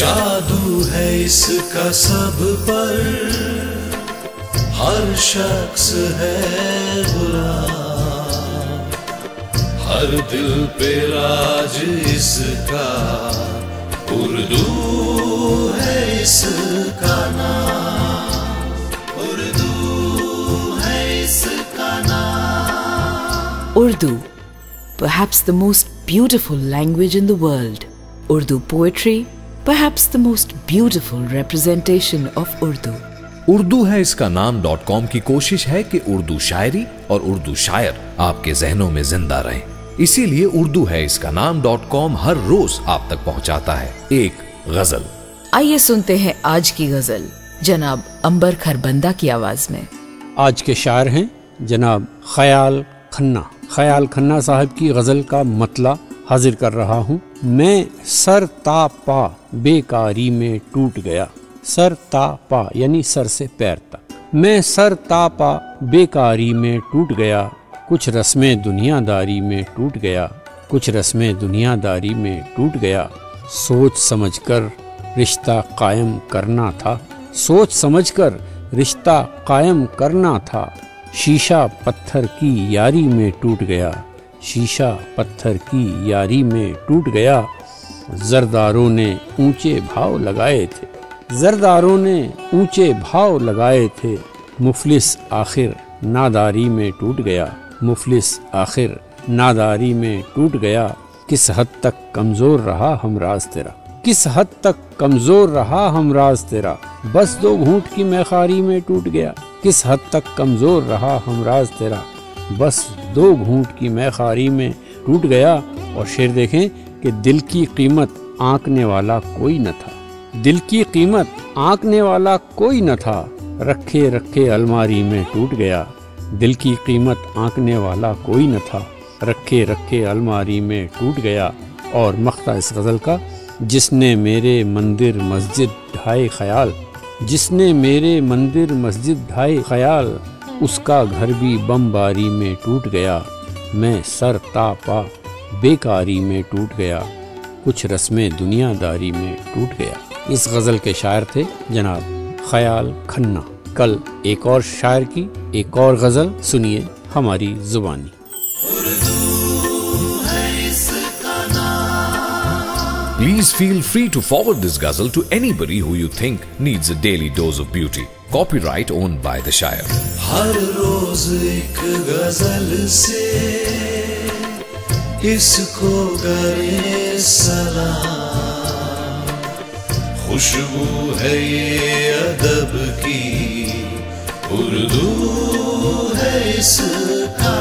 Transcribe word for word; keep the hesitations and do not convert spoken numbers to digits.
जादू है इसका सब पर, हर शख्स है गुलाम, हर दिल पे राज इसका, उर्दू है इसका नाम, उर्दू है इसका नाम। Urdu, perhaps the most beautiful language in the world. Urdu poetry, perhaps the most beautiful representation of Urdu. Urdu है इसका नाम डॉट कॉम की कोशिश है कि उर्दू शायरी और उर्दू शायर आपके जहनों में जिंदा रहें, इसीलिए उर्दू है इसका नाम डॉट कॉम हर रोज आप तक पहुंचाता है एक गजल। आइए सुनते हैं आज की गजल जनाब अंबर खरबंदा की आवाज में। आज के शायर हैं जनाब ख्याल खन्ना। ख्याल खन्ना साहब की गजल का मतला हाजिर कर रहा हूँ। मैं सर ता पा बेकारी में टूट गया, सर ता पा यानी सर से पैर तक, मैं सर ता पा बेकारी में टूट गया, कुछ रस्में दुनियादारी में टूट गया, कुछ रस्में दुनियादारी में टूट गया, सोच समझकर रिश्ता कायम करना था, सोच समझकर रिश्ता कायम करना था, शीशा पत्थर की यारी में टूट गया, शीशा पत्थर की यारी में टूट गया, जरदारों ने ऊंचे भाव लगाए थे, जरदारों ने ऊंचे भाव लगाए थे, मुफलिस आखिर नादारी में टूट गया, मुफलिस आखिर नादारी में टूट गया, किस हद तक कमज़ोर रहा हम राज तेरा, किस हद तक कमज़ोर रहा हम राज तेरा, बस दो घूंट की मैखारी में टूट गया, किस हद तक कमज़ोर रहा हम राज तेरा, बस दो घूंट की मैखारी में टूट गया। और शेर देखें कि दिल की कीमत आंकने वाला कोई न था, दिल की कीमत आंकने वाला कोई न था, रखे रखे अलमारी में टूट गया, दिल की कीमत आंकने वाला कोई न था, रखे रखे अलमारी में टूट गया। और मख्ता इस गज़ल का, जिसने मेरे मंदिर मस्जिद ढाए ख्याल, जिसने मेरे मंदिर मस्जिद ढाए ख्याल, उसका घर भी बमबारी में टूट गया, मैं सर तापा बेकारी में टूट गया, कुछ रस्में दुनियादारी में टूट गया। इस गज़ल के शायर थे जनाब ख्याल खन्ना। कल एक और शायर की एक और गज़ल सुनिए हमारी जुबानी। Please feel free to forward this ghazal to anybody who you think needs a daily dose of beauty. Copyright owned by the शायर। हर रोज एक गज़ल से इसको करे सलाम, खुशबू है ये अदब की, उर्दू है इसका।